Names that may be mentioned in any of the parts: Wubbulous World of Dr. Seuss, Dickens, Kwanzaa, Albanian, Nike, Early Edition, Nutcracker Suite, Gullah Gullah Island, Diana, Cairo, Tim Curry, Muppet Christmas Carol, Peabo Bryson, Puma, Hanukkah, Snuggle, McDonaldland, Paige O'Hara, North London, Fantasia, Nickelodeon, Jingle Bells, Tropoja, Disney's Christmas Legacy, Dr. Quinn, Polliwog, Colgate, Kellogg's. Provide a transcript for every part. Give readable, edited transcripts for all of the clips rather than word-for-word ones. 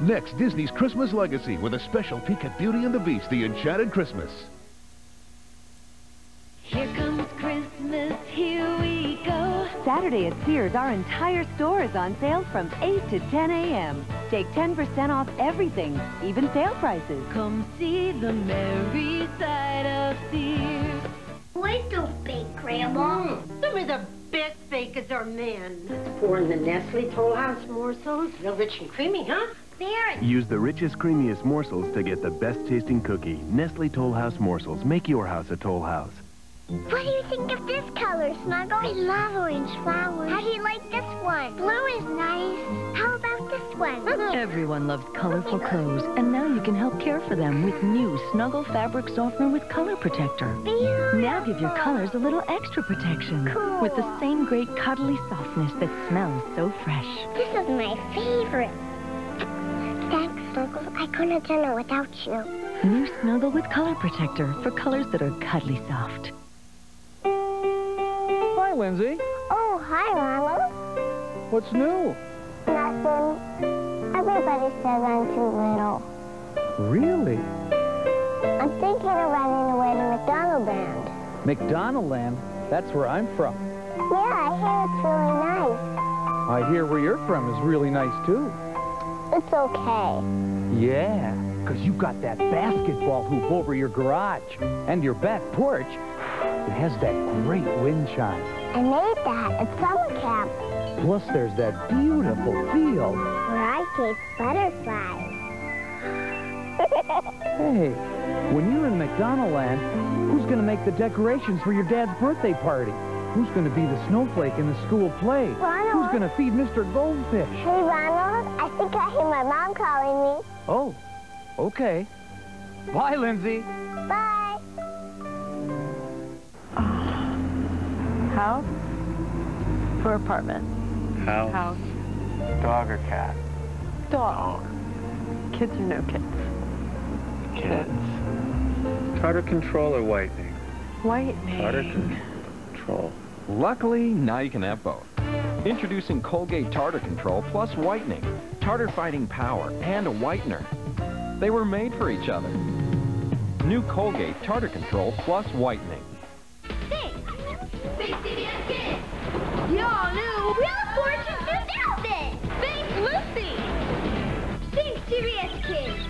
Next, Disney's Christmas Legacy with a special peek at Beauty and the Beast, the Enchanted Christmas. Here comes Christmas, here we go. Saturday at Sears, our entire store is on sale from 8 to 10 a.m. Take 10% off everything, even sale prices. Come see the merry side of Sears. Boys don't bake, Grandma. Some of the best bakers are men. Pour in the Nestle Toll House morsels. Real rich and creamy, huh? There. Use the richest, creamiest morsels to get the best tasting cookie. Nestle Toll House morsels. Make your house a Toll House. What do you think of this color, Snuggle? I love orange flowers. How do you like this one? Blue is nice. How about this one? Everyone loves colorful clothes, and now you can help care for them with new Snuggle fabric softener with color protector. Beautiful. Now give your colors a little extra protection. Cool. With the same great cuddly softness that smells so fresh. This is my favorite. Thanks, Snuggle. I couldn't have done it without you. New Snuggle with color protector for colors that are cuddly soft. Hi, Lindsay. Oh, hi, Mama. What's new? Nothing. Everybody says I'm too little. Really? I'm thinking of running away to McDonaldland. McDonaldland? That's where I'm from. Yeah, I hear it's really nice. I hear where you're from is really nice, too. It's okay. Yeah, because you've got that basketball hoop over your garage and your back porch. It has that great wind chime. I made that at summer camp. Plus, there's that beautiful field. Where I chase butterflies. Hey, when you're in McDonaldland, who's going to make the decorations for your dad's birthday party? Who's going to be the snowflake in the school play? Ronald. Who's going to feed Mr. Goldfish? Hey, Ronald, I think I hear my mom calling me. Oh, okay. Bye, Lindsay. Bye. House or apartment? House. House. Dog or cat? Dog. Kids or no kids? Kids. Tartar control or whitening? Whitening. Tartar control. Luckily, now you can have both. Introducing Colgate Tartar Control plus Whitening. Tartar fighting power and a whitener. They were made for each other. New Colgate Tartar Control plus Whitening. Thanks, CBS Kids! Y'all knew! Wheel of Fortune 2000! Thanks, Lucy! Thanks, CBS Kids!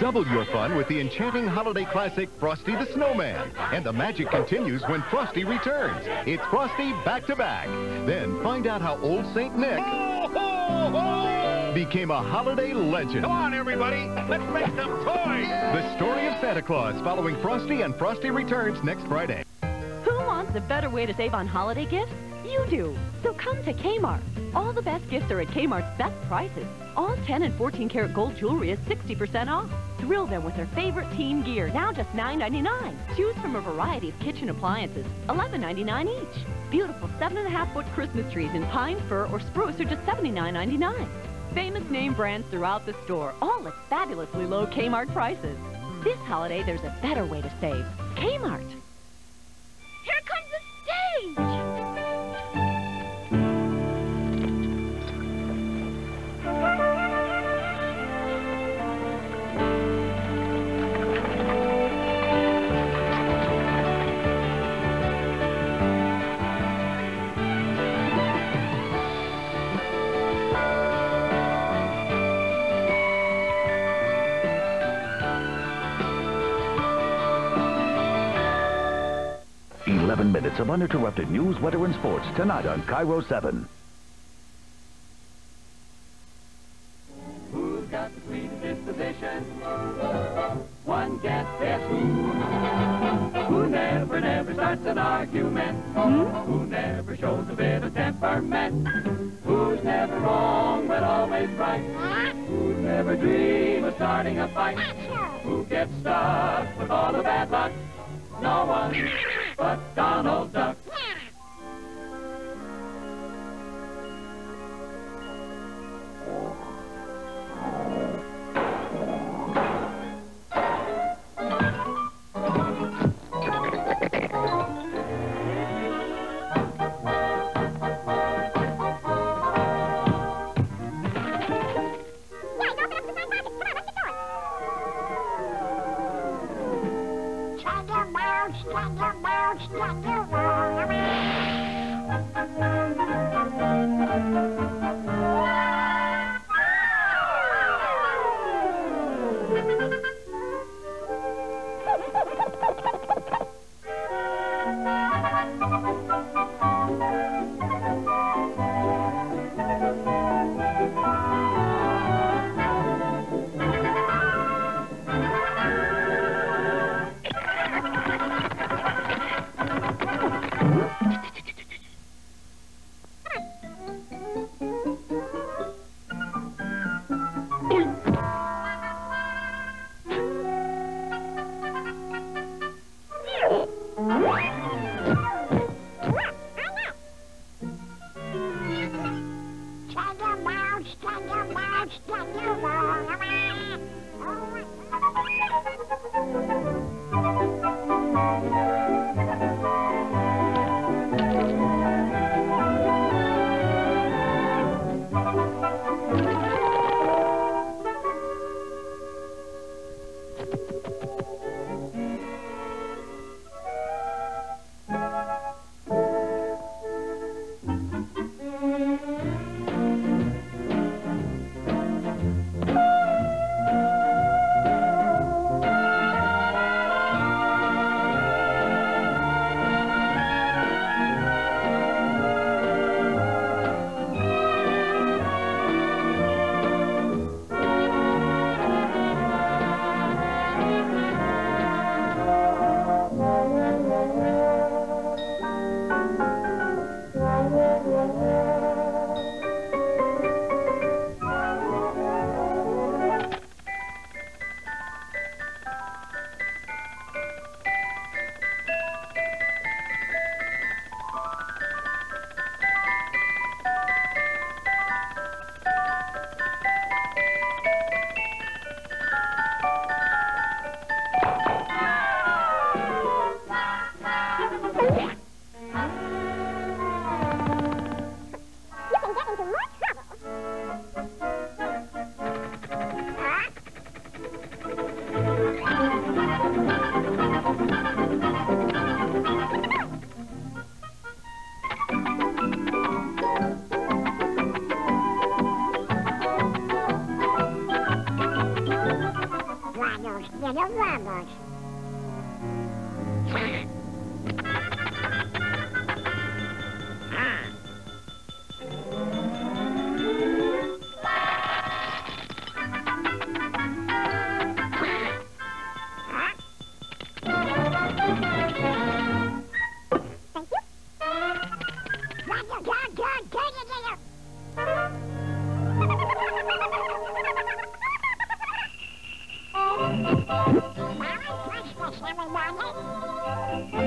Double your fun with the enchanting holiday classic, Frosty the Snowman. And the magic continues when Frosty returns. It's Frosty back-to-back. Then find out how old St. Nick became a holiday legend. Come on, everybody! Let's make some toys! The story of Santa Claus following Frosty and Frosty Returns next Friday. A better way to save on holiday gifts? You do. So come to Kmart. All the best gifts are at Kmart's best prices. All 10 and 14 karat gold jewelry is 60% off. Thrill them with their favorite teen gear, now just $9.99. Choose from a variety of kitchen appliances, $11.99 each. Beautiful 7.5-foot Christmas trees in pine, fir, or spruce are just $79.99. Famous name brands throughout the store, all at fabulously low Kmart prices. This holiday, there's a better way to save. Kmart. Here comes the stage! Minutes of uninterrupted news, weather, and sports tonight on Cairo 7. Who's got the sweetest disposition? One guess, guess who never starts an argument? Who never shows a bit of temperament? Who's never wrong but always right? Who's never dream of starting a fight? Who gets stuck with all the bad luck? No one but Donald Duck. Merry Christmas, everybody!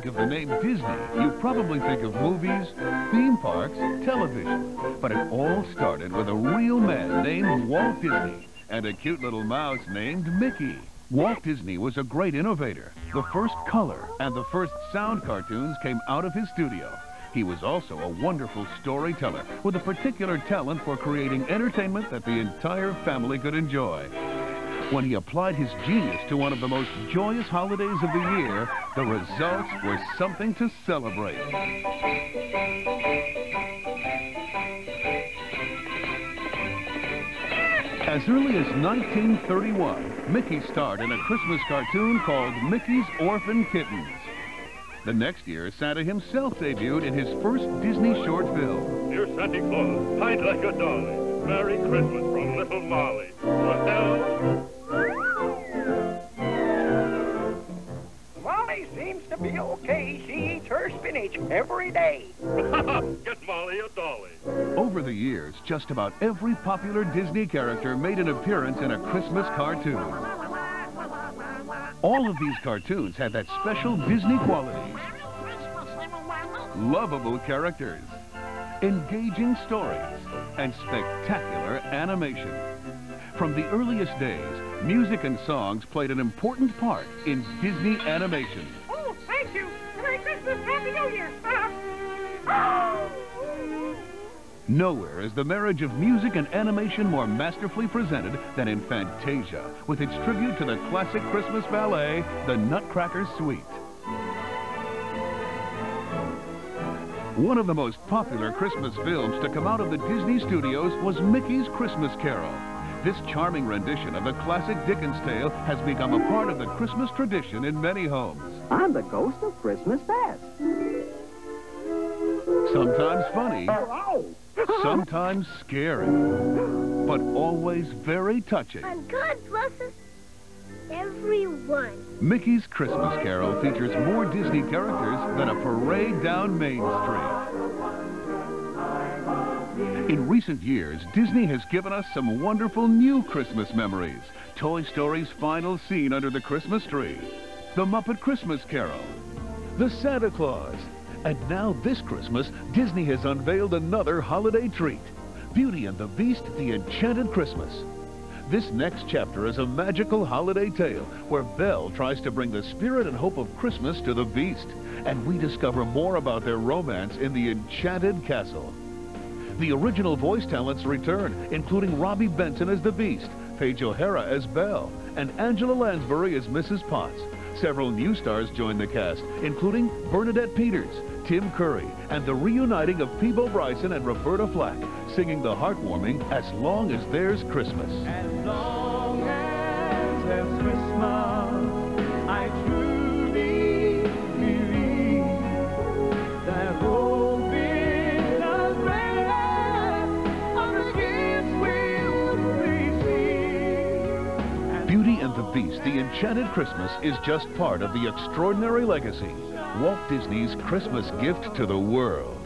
think of the name Disney, you probably think of movies, theme parks, television. But it all started with a real man named Walt Disney and a cute little mouse named Mickey. Walt Disney was a great innovator. The first color and the first sound cartoons came out of his studio. He was also a wonderful storyteller with a particular talent for creating entertainment that the entire family could enjoy. When he applied his genius to one of the most joyous holidays of the year, the results were something to celebrate. As early as 1931, Mickey starred in a Christmas cartoon called Mickey's Orphan Kittens. The next year, Santa himself debuted in his first Disney short film. Dear Santa Claus, hide like a dolly. Merry Christmas from Little Molly. Molly seems to be okay. She eats her spinach every day. Get Molly a dolly. Over the years, just about every popular Disney character made an appearance in a Christmas cartoon. All of these cartoons had that special Disney quality. Lovable characters, engaging stories, and spectacular animation. From the earliest days, music and songs played an important part in Disney animation. Oh, thank you! Merry Christmas, Happy New Year! Nowhere is the marriage of music and animation more masterfully presented than in Fantasia, with its tribute to the classic Christmas ballet, the Nutcracker Suite. One of the most popular Christmas films to come out of the Disney studios was Mickey's Christmas Carol. This charming rendition of a classic Dickens tale has become a part of the Christmas tradition in many homes. I'm the ghost of Christmas past. Sometimes funny. Hello. Sometimes scary, but always very touching. And God blesses everyone. Mickey's Christmas Carol features more Disney characters than a parade down Main Street. In recent years, Disney has given us some wonderful new Christmas memories. Toy Story's final scene under the Christmas tree, the Muppet Christmas Carol, the Santa Claus, and now this Christmas, Disney has unveiled another holiday treat, Beauty and the Beast, the Enchanted Christmas. This next chapter is a magical holiday tale where Belle tries to bring the spirit and hope of Christmas to the Beast, and we discover more about their romance in the Enchanted Castle. The original voice talents return, including Robbie Benson as the Beast, Paige O'Hara as Belle, and Angela Lansbury as Mrs. Potts. Several new stars joined the cast, including Bernadette Peters, Tim Curry, and the reuniting of Peabo Bryson and Roberta Flack, singing the heartwarming As Long As There's Christmas. As long as there's Christmas, I truly believe that hope is the greatest of the gifts we will receive. Beauty and the Beast, the Enchanted Christmas, is just part of the extraordinary legacy, Walt Disney's Christmas gift to the world.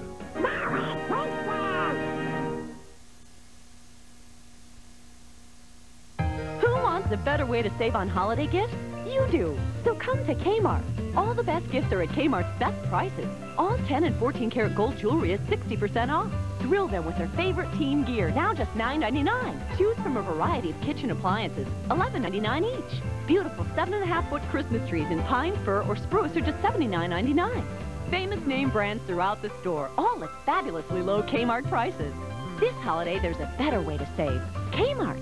Who wants a better way to save on holiday gifts? You do. So come to Kmart. All the best gifts are at Kmart's best prices. All 10 and 14 karat gold jewelry is 60% off. Thrill them with their favorite team gear, now just $9.99. Choose from a variety of kitchen appliances, $11.99 each. Beautiful 7.5-foot Christmas trees in pine, fir, or spruce are just $79.99. Famous name brands throughout the store, all at fabulously low Kmart prices. This holiday, there's a better way to save. Kmart.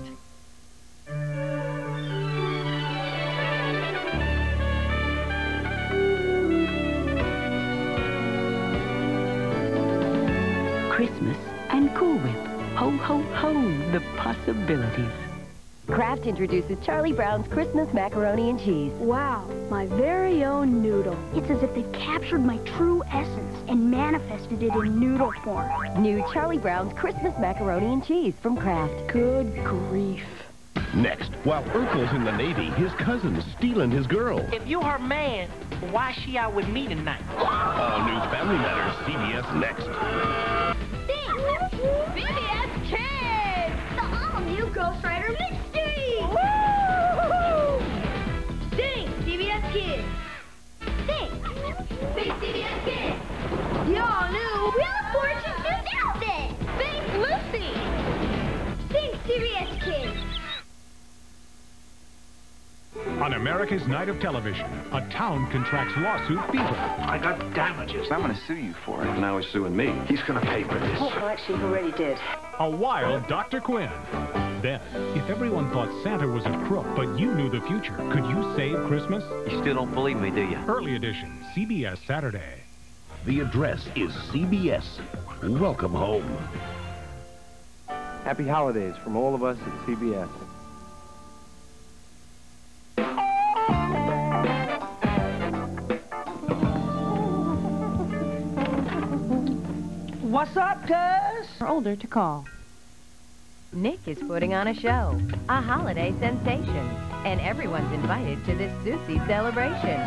Christmas and Cool Whip. Ho, ho, ho, the possibilities. Kraft introduces Charlie Brown's Christmas Macaroni and Cheese. Wow, my very own noodle. It's as if they've captured my true essence and manifested it in noodle form. New Charlie Brown's Christmas Macaroni and Cheese from Kraft. Good grief. Next, while Urkel's in the Navy, his cousin's stealing his girl. If you her man, why she out with me tonight? All new Family Matters, CBS Next. CBS Kids! The all-new Ghost Rider Mystery! Woo! Sing, CBS Kids! Sing! Sing! America's Night of Television, a town contracts lawsuit fever. I got damages. I'm going to sue you for it. Now he's suing me. He's going to pay for this. Oh, actually, he already did. A wild Dr. Quinn. Then, if everyone thought Santa was a crook, but you knew the future, could you save Christmas? You still don't believe me, do you? Early Edition, CBS Saturday. The address is CBS. Welcome home. Happy holidays from all of us at CBS. What's up, cuz? We're older to call. Nick is putting on a show, a holiday sensation, and everyone's invited to this Susie celebration.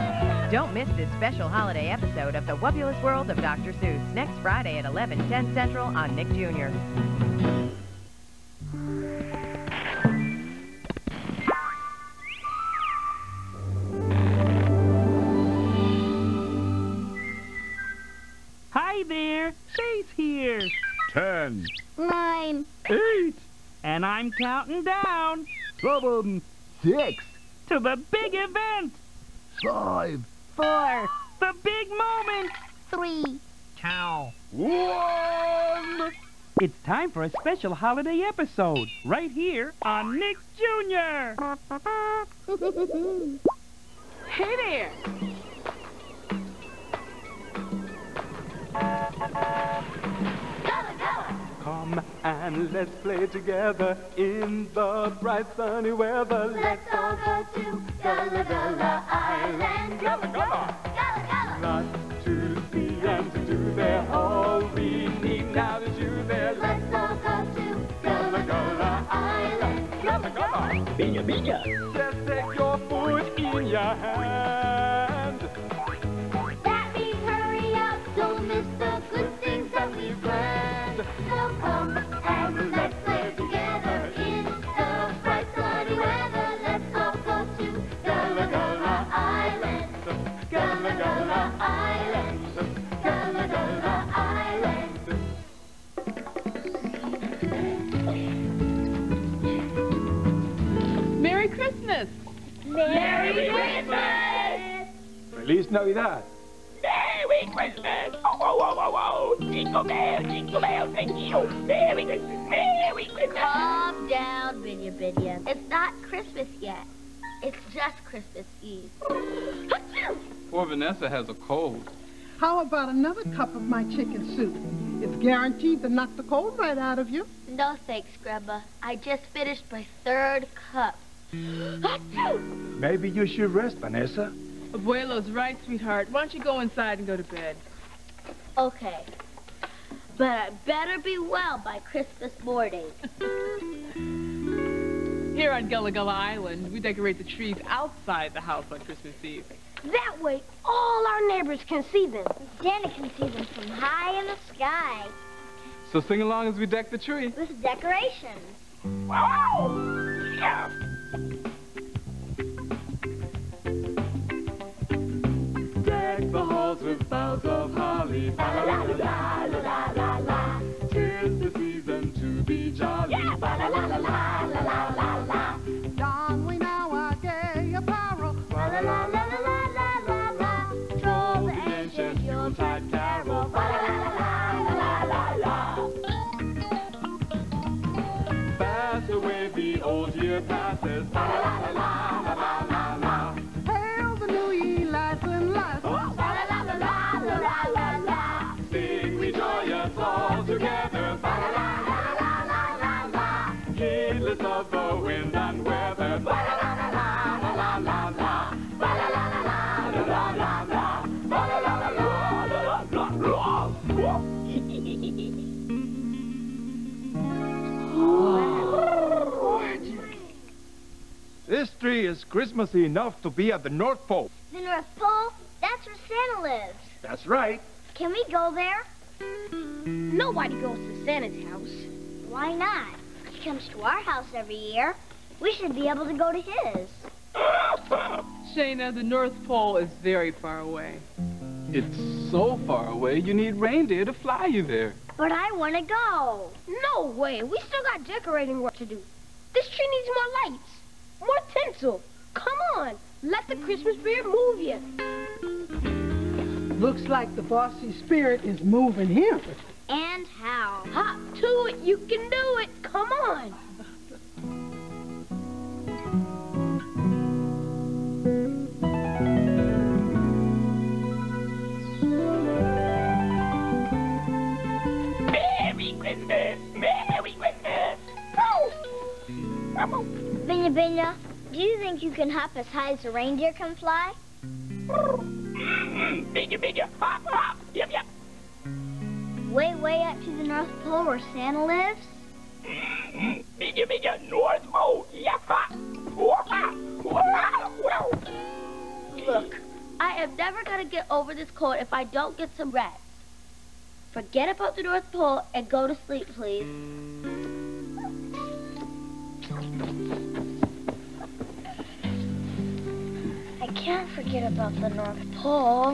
Don't miss this special holiday episode of the Wubbulous World of Dr. Seuss next Friday at 11:10 Central on Nick Jr. Hi there, she's here. 10. 9. 8. And I'm counting down. 7. 6. To the big event. 5. 4. The big moment. 3. 2. 1. It's time for a special holiday episode right here on Nick Jr. Hey there. Come and let's play together in the bright sunny weather. Let's all go to Gullah Gullah Island. Gullah Gullah! Gullah Gullah! Lots to see and to do there. All we need now is you there. Let's all go to Gullah Gullah Island. Gullah Gullah! Binyah Binyah! Just take your food in your hand. That means hurry up, don't miss the good things that we've planned. So come and let's play together in the bright sunny weather. Let's all go to Gullah Gullah Island. Gullah Gullah Island. Gullah Gullah Island. Merry Christmas! Merry Christmas! Feliz Navidad! Merry Christmas! Oh, oh, oh, oh, oh! Jingle bell, thank you! Merry Christmas! Merry Christmas! Calm down, Binyah Binyah. It's not Christmas yet. It's just Christmas Eve. Poor Vanessa has a cold. How about another cup of my chicken soup? It's guaranteed to knock the cold right out of you. No thanks, Grandma. I just finished my third cup. Maybe you should rest, Vanessa. Abuelo's right, sweetheart. Why don't you go inside and go to bed? Okay. But I better be well by Christmas morning. Here on Gullah Gullah Island, we decorate the trees outside the house on Christmas Eve. That way, all our neighbors can see them. Dana can see them from high in the sky. So sing along as we deck the tree. With decorations. Wow! Yeah! The halls with boughs of holly. La la la la la la la la. 'Tis the season to be jolly. Yeah. La la la la la la la la. Don we now our gay apparel. La la la la la la la la. Troll the ancient Yuletide carol. La la la la la la. Fast away the old year passes. La la la la la la la. This tree is Christmassy enough to be at the North Pole. The North Pole? That's where Santa lives. That's right. Can we go there? Nobody goes to Santa's house. Why not? He comes to our house every year. We should be able to go to his. Shayna, the North Pole is very far away. It's so far away, you need reindeer to fly you there. But I want to go. No way. We still got decorating work to do. This tree needs more lights. More tinsel. Come on, let the Christmas spirit move you. Looks like the bossy spirit is moving him. And how? Hop to it, you can do it. Come on. Binyah Binyah, do you think you can hop as high as the reindeer can fly? Binyah Binyah, hop hop, yep yep. Way way up to the North Pole where Santa lives? Binyah Binyah, North Pole, yep hop. Look, I am never gonna get over this cold if I don't get some rest. Forget about the North Pole and go to sleep, please. I can't forget about the North Pole.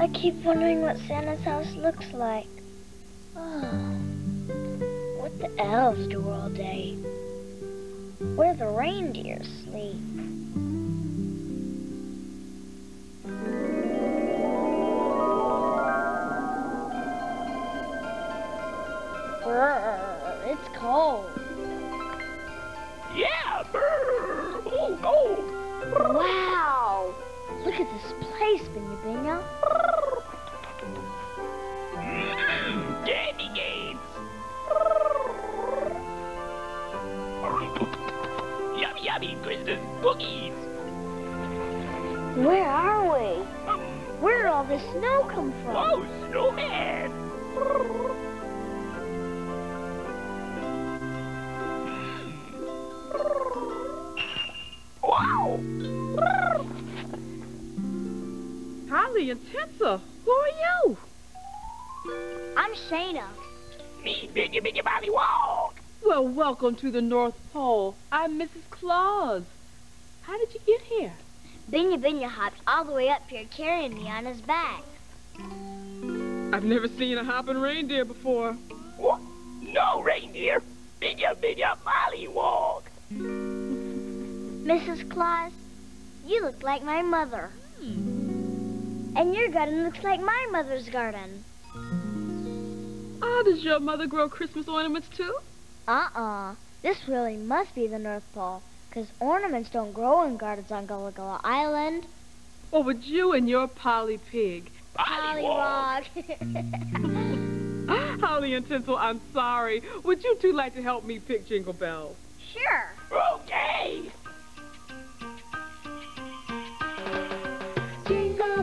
I keep wondering what Santa's house looks like. Oh, what the elves do all day. Where the reindeer sleep. It's cold. Yeah, brr. Oh, cold. Wow. Look at this place, Binyah Binyah. Candy gates. Yummy, yummy Christmas cookies. Where are we? Where did all this snow come from? Oh, snowman. Wow! Holly and Tessa, who are you? I'm Shayna. Me, Binyah Binyah Polliwog. Well, welcome to the North Pole. I'm Mrs. Claus. How did you get here? Binyah Binyah hopped all the way up here carrying me on his back. I've never seen a hopping reindeer before. What? No reindeer. Binyah Binyah Polliwog. Mrs. Claus, you look like my mother. Hmm. And your garden looks like my mother's garden. Oh, does your mother grow Christmas ornaments too? Uh-uh. This really must be the North Pole, because ornaments don't grow in gardens on Gullah Gullah Island. Well, would you and your Polly Pig. Polliwog. Holly and Tinsel, I'm sorry. Would you two like to help me pick Jingle Bells? Sure. Okay. Jingle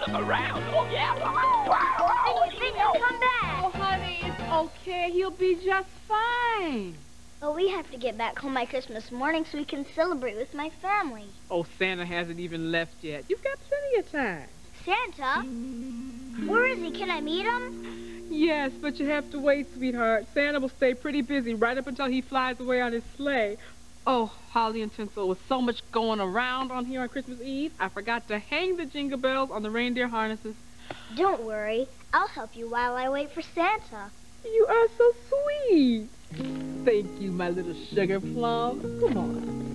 Look around. Oh, yeah. Binyah, come back. Oh, honey, it's okay. He'll be just fine. Well, we have to get back home by Christmas morning so we can celebrate with my family. Oh, Santa hasn't even left yet. You've got plenty of time. Santa? Where is he? Can I meet him? Yes, but you have to wait, sweetheart. Santa will stay pretty busy right up until he flies away on his sleigh. Oh, Holly and Tinsel, with so much going around on here on Christmas Eve, I forgot to hang the jingle bells on the reindeer harnesses. Don't worry. I'll help you while I wait for Santa. You are so sweet. Thank you, my little sugar plum. Come on.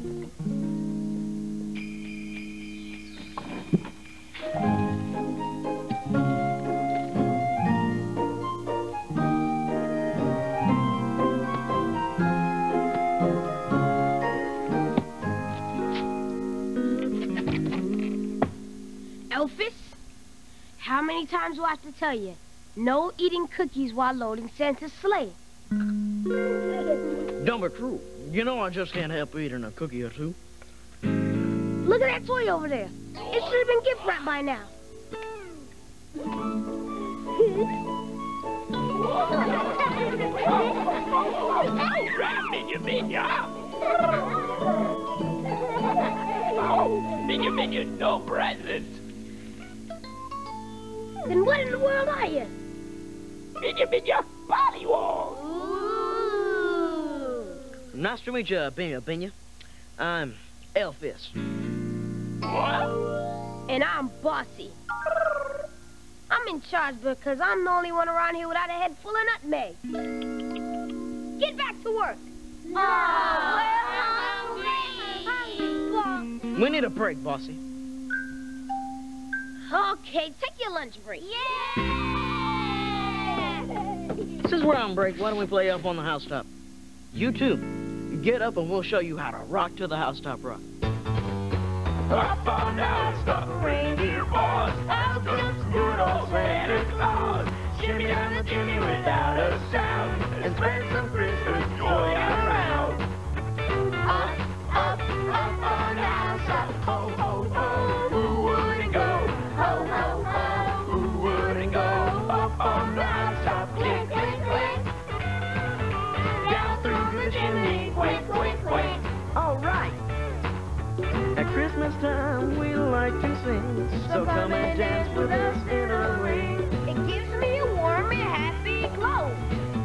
Elvis, how many times do I have to tell you? No eating cookies while loading Santa's sleigh. Dumb but true. You know I just can't help eating a cookie or two. Look at that toy over there. It should have been gift wrapped by now. Binyah Binyah! Binyah Binyah, no presents. Then what in the world are you? Binyah Binyah, Polliwog. Nice to meet you, Binyah Binyah. I'm Elphis. What? And I'm Bossy. I'm in charge because I'm the only one around here without a head full of nutmeg. Get back to work. No, we're hungry. We need a break, Bossy. Okay, take your lunch break. Yeah! Since we're on break, why don't we play Up on the Housetop? You too. Get up and we'll show you how to rock to the housetop rock. Up on the housetop, reindeer balls. Out comes good old Santa Claus. Shimmy down the chimney without a sound, and spread some Christmas joy around. Up, up, up on the housetop. Ho, ho, ho, who wouldn't go? Ho, ho, ho, who wouldn't go? Up on the housetop, click, click, click. Down through the chimney, quick, quick, quick. All right. At Christmas time, we like to sing, so come and dance with us in a ring. It gives me a warm and happy glow.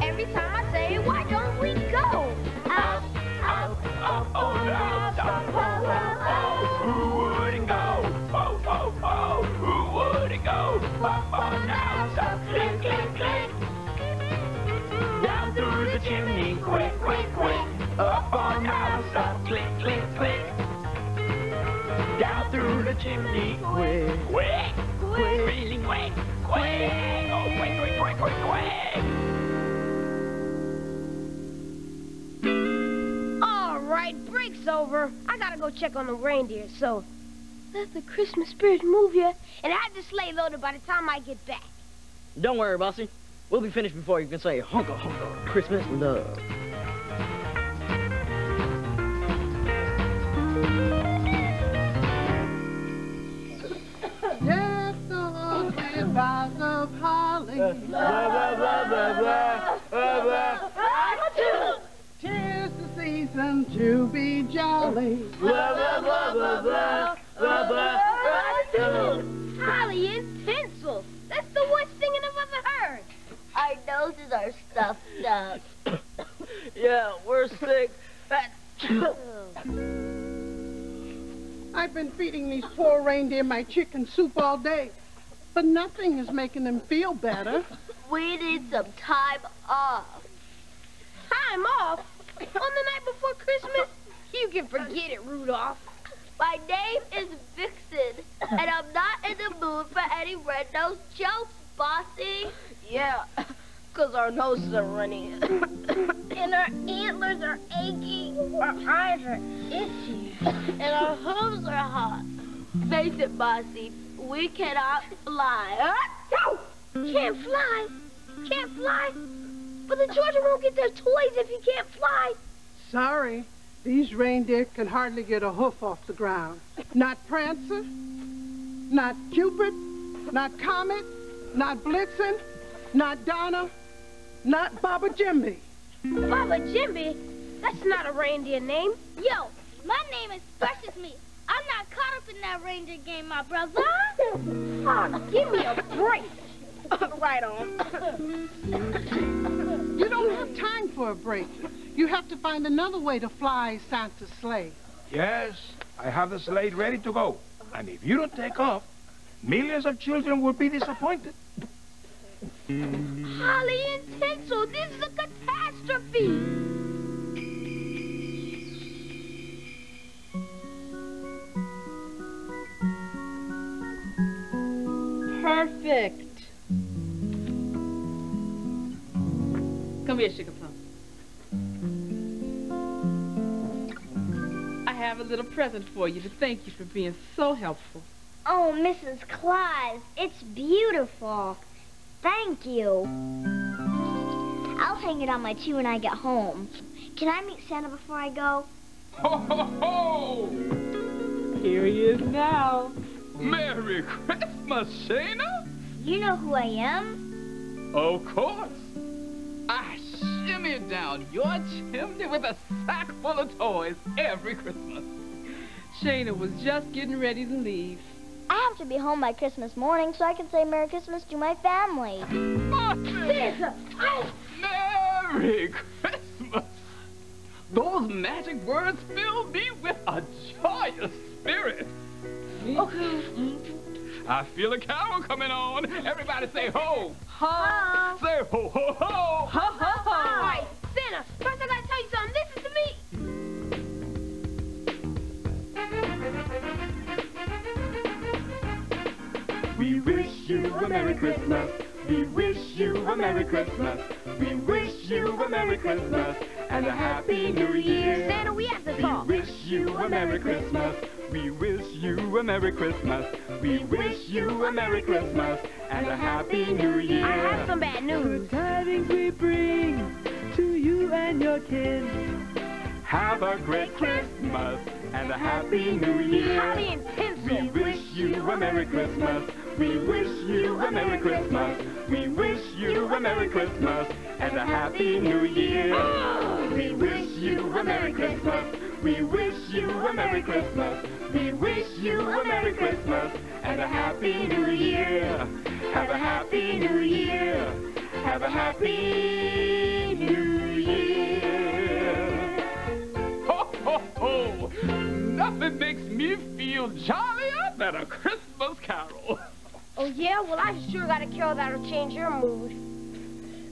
Every time I say, why don't we go? Up, up, up on the housetop, ho, ho, ho. Who wouldn't go? Ho, ho, ho. Who wouldn't go? Up on the housetop, click, click, click. Down through the chimney, quick, quick, quick. Up on the housetop, click, click, click. Down through the chimney, quick, quick, quick, really quick, quick, oh, quick, quick, quick, quick, quick. All right, break's over. I gotta go check on the reindeer, so let the Christmas spirit move you, and have the sleigh loaded by the time I get back. Don't worry, Bossy. We'll be finished before you can say honka honka Christmas love. By the holly, blah, blah, blah, blah, blah, blah, blah, blah. 'Tis the season to be jolly, blah, blah, blah, blah, blah, blah, blah. Holly and tinsel, that's the worst thing I've ever heard. Our noses are stuffed up. Yeah, we're sick. I've been feeding these poor reindeer my chicken soup all day. But nothing is making them feel better. We need some time off. Time off? On the night before Christmas? You can forget it, Rudolph. My name is Vixen, and I'm not in the mood for any red-nosed jokes, Bossy. Yeah, because our noses are runny. And our antlers are aching. Our eyes are itchy. And our hooves are hot. Face it, Bossy. We cannot fly. Can't fly? Can't fly? But the children won't get their toys if you can't fly. Sorry. These reindeer can hardly get a hoof off the ground. Not Prancer, not Cupid, not Comet, not Blitzen, not Donna, not Baba Jimby. Baba Jimby? That's not a reindeer name. Yo, my name is Precious Me. I'm not caught up in that reindeer game, my brother. Oh, give me a break. Right on. You don't have time for a break. You have to find another way to fly Santa's sleigh. Yes, I have the sleigh ready to go. And if you don't take off, millions of children will be disappointed. Holly and tinsel, this is a catastrophe. Perfect. Come here, Sugar Plum. I have a little present for you to thank you for being so helpful. Oh, Mrs. Claus, it's beautiful. Thank you. I'll hang it on my tree when I get home. Can I meet Santa before I go? Ho, ho, ho! Here he is now. Merry Christmas, Santa! You know who I am? Of course. I shimmy down your chimney with a sack full of toys every Christmas. Shana was just getting ready to leave. I have to be home by Christmas morning so I can say Merry Christmas to my family. Santa! Merry Christmas! Those magic words fill me with a joyous spirit. Okay. I feel a carol coming on. Everybody say ho. Ho. Say ho, ho, ho. Ho, ho, ho. All right, Santa, first I gotta tell you something. This is to me. We wish you a Merry Christmas. We wish you a Merry Christmas. We wish you a Merry Christmas and a Happy New Year. Santa, we have to talk. We wish you a Merry Christmas. We wish you a Merry Christmas. We wish you a Merry Christmas and a Happy New Year. I have some bad news. The tidings we bring to you and your kids. Have a great Christmas and a Happy New Year. Howdy and pencil. We wish you a Merry Christmas. We wish you a Merry Christmas. We wish you a Merry Christmas and a Happy New Year. Oh! We wish you a Merry Christmas. We wish you a Merry Christmas. We wish you a Merry Christmas and a Happy New Year. Have a Happy New Year. Have a Happy New Year. Ho, ho, ho! Nothing makes me feel jollier than a Christmas carol. Oh, yeah? Well, I've sure got a carol that'll change your mood.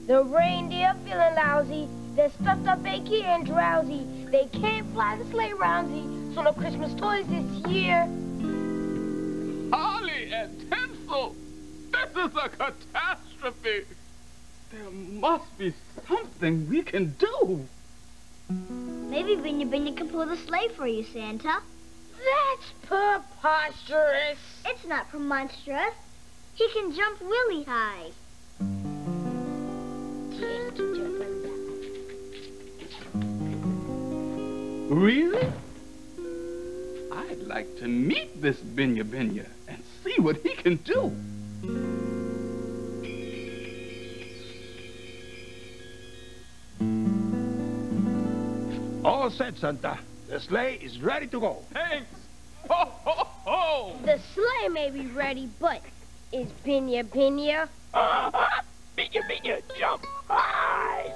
The reindeer feeling lousy, they're stuffed up, achy, and drowsy. They can't fly the sleigh roundsy, so no Christmas toys this year. Holly and Tinsel, this is a catastrophe. There must be something we can do. Maybe Binyah Binyah can pull the sleigh for you, Santa. That's preposterous. It's not preposterous. He can jump really high. Really? I'd like to meet this Binyah Binyah and see what he can do. All set, Santa. The sleigh is ready to go. Thanks. Ho, ho, ho! The sleigh may be ready, but is Binyah Binyah? Binyah Binyah, jump high!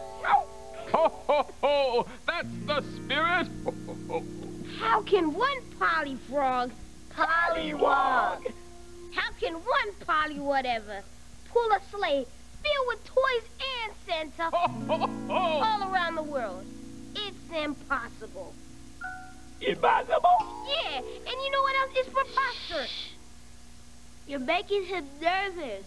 Ho, ho, ho! That's the spirit! Ho, ho, ho. How can one polyfrog... Polliwog! How can one poly-whatever pull a sleigh filled with toys and Santa all around the world? It's impossible. Impossible? Yeah, and you know what else? It's preposterous. You're making him nervous.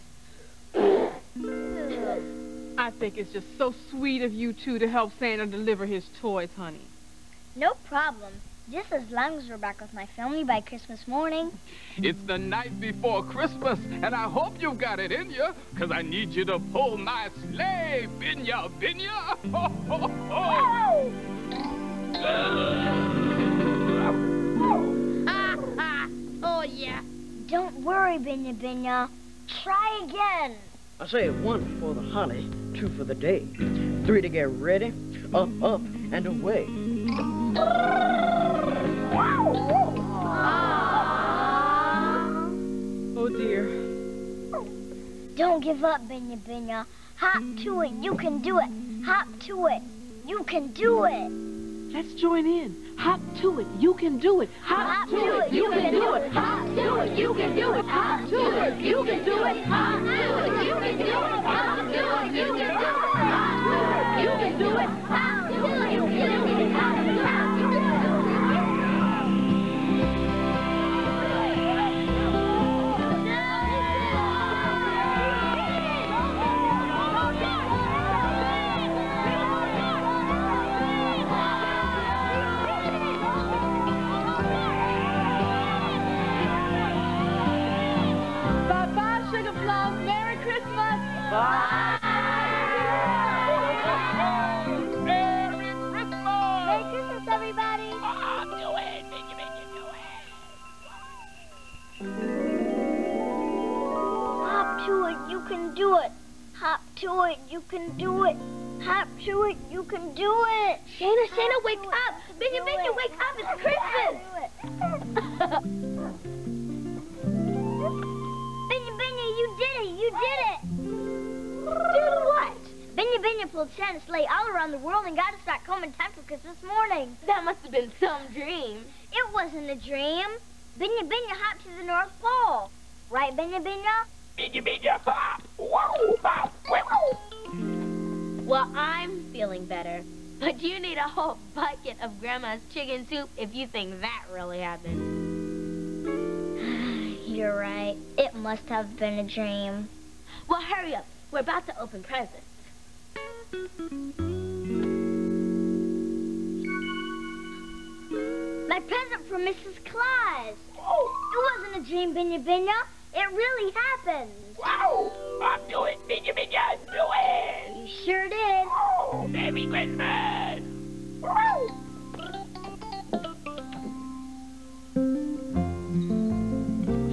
I think it's just so sweet of you two to help Santa deliver his toys, honey. No problem. Just as long as we're back with my family by Christmas morning. It's the night before Christmas, and I hope you've got it in you, because I need you to pull my sleigh, Binyah Binyah. Ho, ho, ho. Oh, yeah. Don't worry, Binyah Binyah. Try again. I say one for the holly, two for the day, three to get ready, up, up, and away. Oh dear. Don't give up, Binyah Binyah. Hop to it, you can do it. Hop to it, you can do it. Let's join in. Hop to it, you can do it. Hop to it, you can do it. Hop to it, you can do it. Hop to it, you can do it. Hop to it, you can do it. Hop to it, you can do it. Hop to it, you can do it. Hop to it, you can do it. Hop to it. Merry Bye. Merry Christmas! Merry Christmas, everybody! Oh, do it! Make it, do it! Hop to it, you can do it! Hop to it, you can do it! Hop to it, you can do it! Shana, Shana, wake up! Binyah, Binyah, wake up! It's Christmas! Binyah, Binyah, you did it! You did it! Did what? Binyah, Binyah pulled Santa's sleigh all around the world and got us back home in time for Christmas morning. That must have been some dream. It wasn't a dream. Binyah, Binyah hopped to the North Pole. Right, Binyah, Binyah? Binyah, Binyah, hop! Whoa, hop! Whoa! Well, I'm feeling better, but you need a whole bucket of Grandma's chicken soup if you think that really happened. You're right. It must have been a dream. Well, hurry up. We're about to open presents. My present from Mrs. Claus. Oh. It wasn't a dream, Binyah Binyah. It really happened. Wow! I'll do it, Binyah Binyah, do it! You sure did. Oh, Merry Christmas! Wow.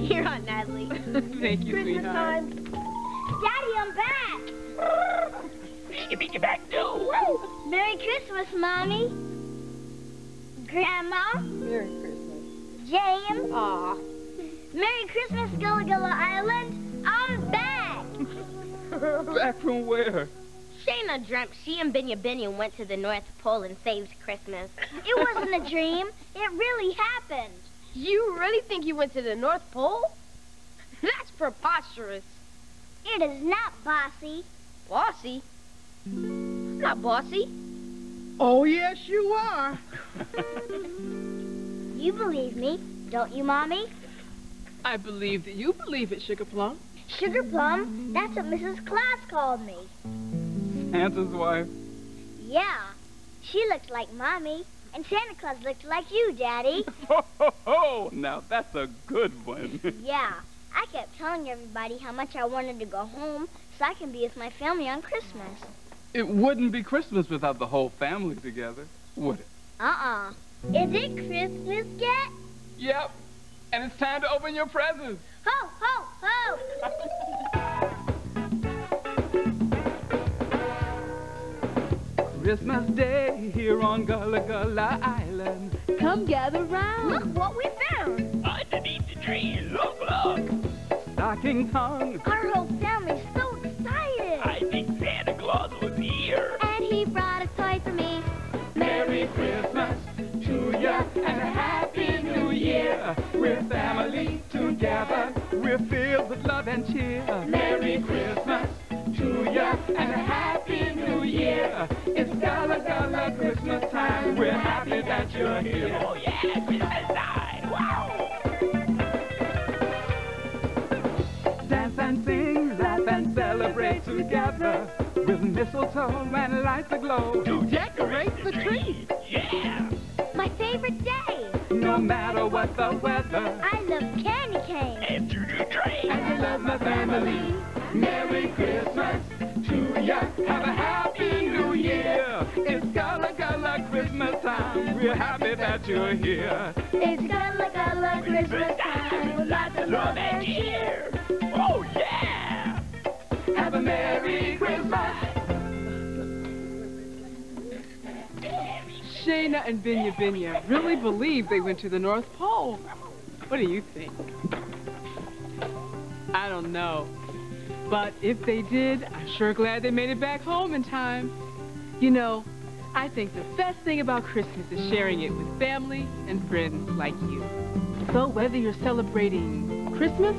Here on, Natalie. Thank you, Christmas time. Daddy, I'm back! Binyah Binyah back too! Merry Christmas, Mommy. Grandma. Merry Christmas. James. Aw. Merry Christmas, Gullah Gullah Island. I'm back. Back from where? Shana dreamt she and Binyah Binyah went to the North Pole and saved Christmas. It wasn't a dream. It really happened. You really think you went to the North Pole? That's preposterous. It is not, Bossy. Bossy? I'm not bossy. Oh, yes, you are. You believe me, don't you, Mommy? I believe that you believe it, Sugar Plum. Sugar Plum? That's what Mrs. Claus called me. Santa's wife? Yeah. She looked like Mommy, and Santa Claus looked like you, Daddy. Ho, ho, ho! Now, that's a good one. Yeah. I kept telling everybody how much I wanted to go home so I can be with my family on Christmas. It wouldn't be Christmas without the whole family together, would it? Uh-uh. Is it Christmas yet? Yep. And it's time to open your presents. Ho, ho, ho! Christmas Day here on Gullah Gullah Island. Come gather round. Look what we found. Underneath the tree, look, look. Stockings hung. Our whole family's so excited. I think Santa Claus was here. And he brought a toy for me. Merry Christmas to ya and a Happy New Year. We're family together. We're filled with love and cheer. Merry Christmas to ya and a Happy New Year. It's Gullah Gullah Christmas time. We're happy that you're here. Oh yeah, Christmas time! Wow! Dance and sing, laugh and celebrate together with mistletoe and lights aglow to decorate the tree. Yeah! My favorite day. No matter what the weather. I love candy cane. And choo-choo train. And I love my family. Merry Christmas to ya. Have a happy new year. It's Gullah Gullah Christmas time. We're happy that you're here. It's Gullah Gullah Christmas time. With lots of love and cheer. Oh, yeah. Have a Merry Christmas. Shana and Binyah Binyah really believe they went to the North Pole. What do you think? I don't know. But if they did, I'm sure glad they made it back home in time. You know, I think the best thing about Christmas is sharing it with family and friends like you. So whether you're celebrating Christmas,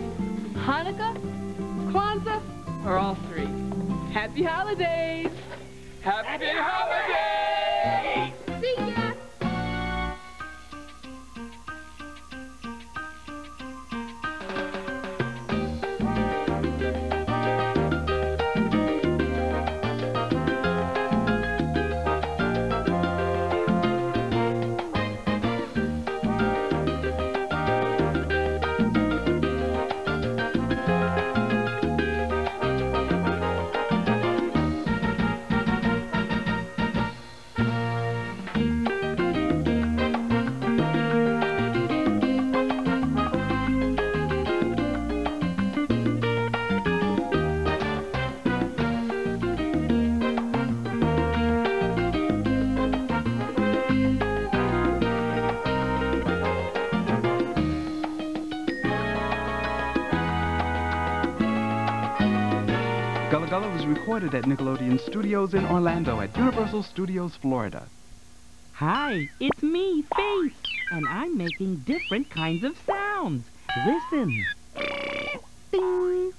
Hanukkah, Kwanzaa, or all three, happy holidays! Happy holidays! See ya! Gullah Gullah was recorded at Nickelodeon Studios in Orlando at Universal Studios, Florida. Hi, it's me, Face, and I'm making different kinds of sounds. Listen. Ding.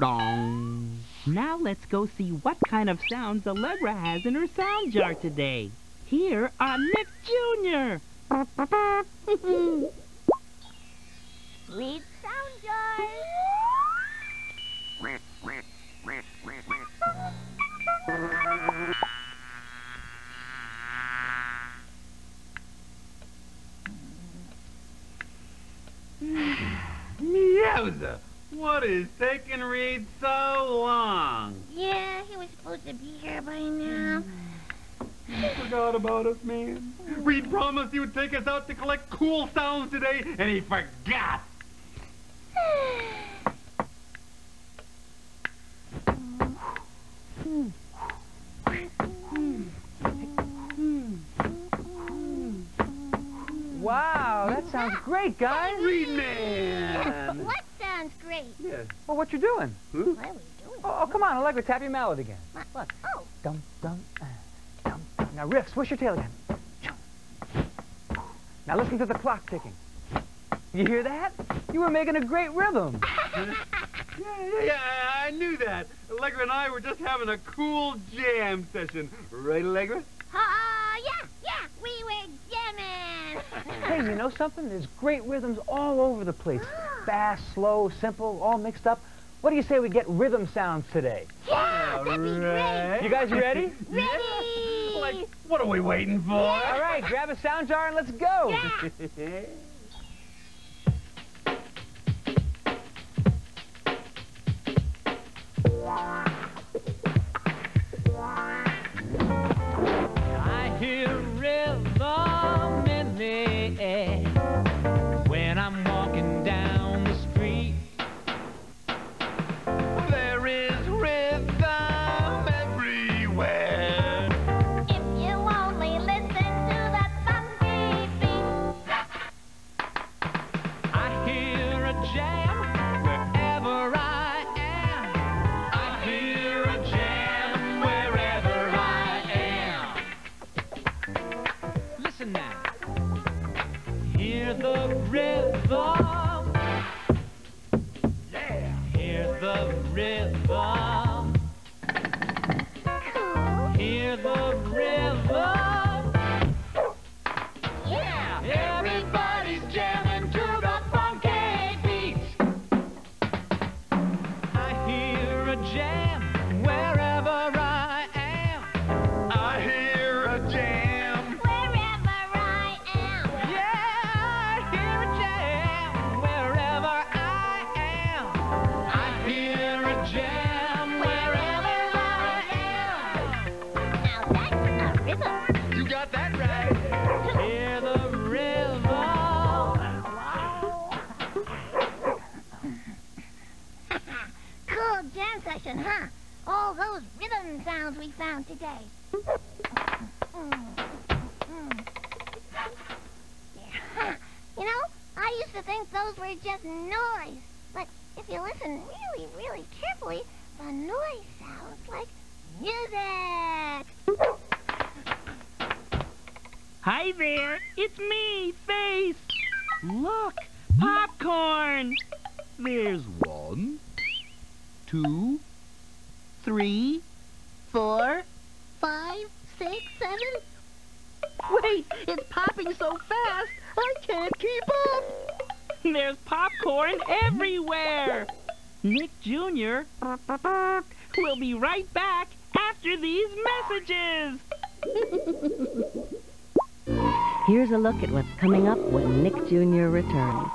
Dong. Now let's go see what kind of sounds Allegra has in her sound jar today. Here are Nick Jr. Sweet sound jar. Meowza, what is taking Reed so long? Yeah, he was supposed to be here by now. You forgot about us, man. Reed promised he would take us out to collect cool sounds today, and he forgot. Wow, that sounds great, guys. Reed, man. What sounds great? Yes. Well, what you doing? Hmm? What are we doing? Oh, come on, Allegra, tap your mallet again. Look. Oh. Dum, dum, dum. Now, Riff, swish your tail again. Now, listen to the clock ticking. You hear that? You were making a great rhythm. Yeah, I knew that. Allegra and I were just having a cool jam session. Right, Allegra? Yeah, we were jamming. Hey, you know something? There's great rhythms all over the place. Fast, slow, simple, all mixed up. What do you say we get rhythm sounds today? Yeah, that'd be great. You guys ready? Ready. Yeah. Like, what are we waiting for? Yeah. All right, grab a sound jar and let's go. Yeah. I hear rhythm in the air when I'm walking down the street. There is rhythm everywhere. If you only listen to that funky beat. I hear a jam. Huh? All those rhythm sounds we found today. Yeah. You know, I used to think those were just noise. But if you listen really, really carefully, the noise sounds like music. Hi there, it's me, Face. Look, popcorn. There's 1, 2, 3, 4, 5, 6, 7. Wait, it's popping so fast, I can't keep up. There's popcorn everywhere. Nick Jr. will be right back after these messages. Here's a look at what's coming up when Nick Jr. returns.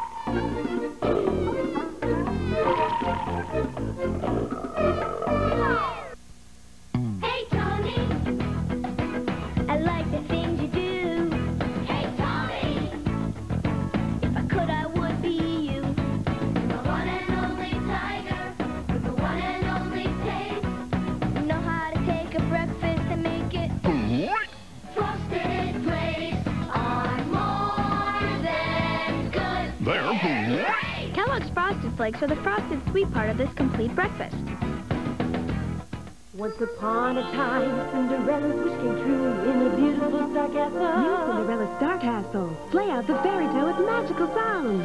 Hey, Tommy! I like the things you do. Hey, Tommy! If I could, I would be you. The one and only tiger, with the one and only taste. You know how to take a breakfast and make it frosted flakes are more than good. Kellogg's Frosted Frosted Flakes are the frosted sweet part of this complete breakfast. Once upon a time, Cinderella's wish came true in a beautiful star castle. New Cinderella's Star Castle. Play out the fairy tale with magical sounds.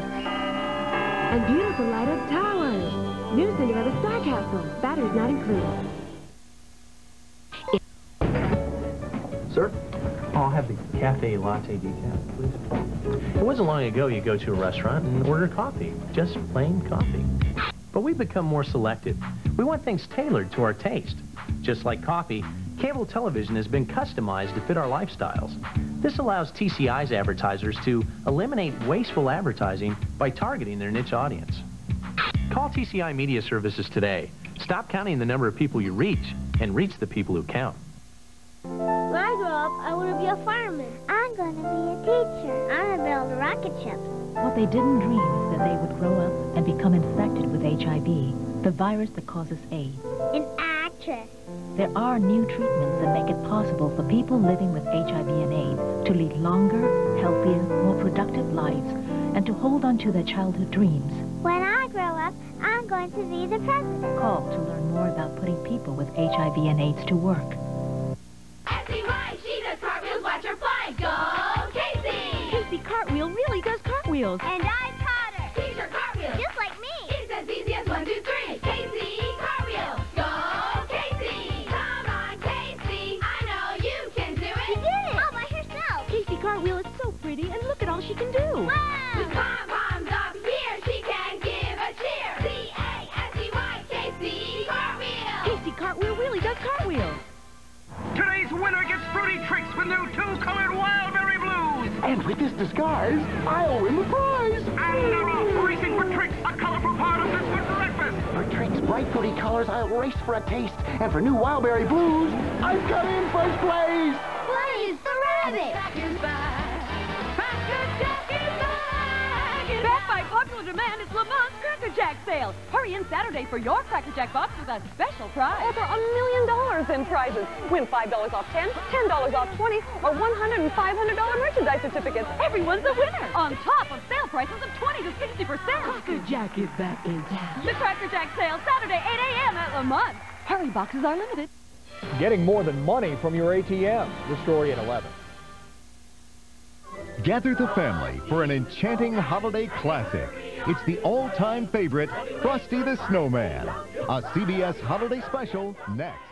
And beautiful light-up towers. New Cinderella's Star Castle. Batteries not included. Sir? Oh, I'll have the cafe latte decaf, please. It wasn't long ago you go to a restaurant and order coffee, just plain coffee. But we've become more selective. We want things tailored to our taste. Just like coffee, cable television has been customized to fit our lifestyles. This allows TCI's advertisers to eliminate wasteful advertising by targeting their niche audience. Call TCI Media Services today. Stop counting the number of people you reach and reach the people who count. When I grow up, I want to be a fireman. I'm going to be a teacher. I'm going to build a rocket ship. What they didn't dream is that they would grow up and become infected with HIV, the virus that causes AIDS. An actress. There are new treatments that make it possible for people living with HIV and AIDS to lead longer, healthier, more productive lives and to hold on to their childhood dreams. When I grow up, I'm going to be the president. Call to learn more about putting people with HIV and AIDS to work. Everyone, she does cartwheels, watch her fly. Go, Casey! Casey Cartwheel really does cartwheels. And I taught her. Teach her cartwheels. Just like me. It's as easy as 1, 2, 3. Casey Cartwheel. Go, Casey! Come on, Casey! I know you can do it. She did it! All by herself. Casey Cartwheel is so pretty, and look at all she can do. Wow! With pom-poms up here, she can give a cheer. C-A-S-E-Y, Casey Cartwheel. Casey Cartwheel really does cartwheels. Today's winner gets fruity tricks with new two-colored Wildberry Blues. And with this disguise, I'll win the prize. And they're off racing for tricks, a colorful part of this good breakfast. For tricks, bright fruity colors, I'll race for a taste. And for new Wildberry Blues, I've got in first place. Blaze the Rabbit. Back by popular demand, it's Lamont's Cracker Jack sale. Hurry in Saturday for your Cracker Jack box with a special prize. Over $1 million in prizes. Win $5 off 10, $10 off 20, or $100 and $500 merchandise certificates. Everyone's a winner. On top of sale prices of 20 to 60%. Cracker Jack is back in town. The Cracker Jack sale, Saturday, 8 a.m. at Lamont. Hurry boxes are limited. Getting more than money from your ATM. The story at 11. Gather the family for an enchanting holiday classic. It's the all-time favorite, Frosty the Snowman. A CBS holiday special next.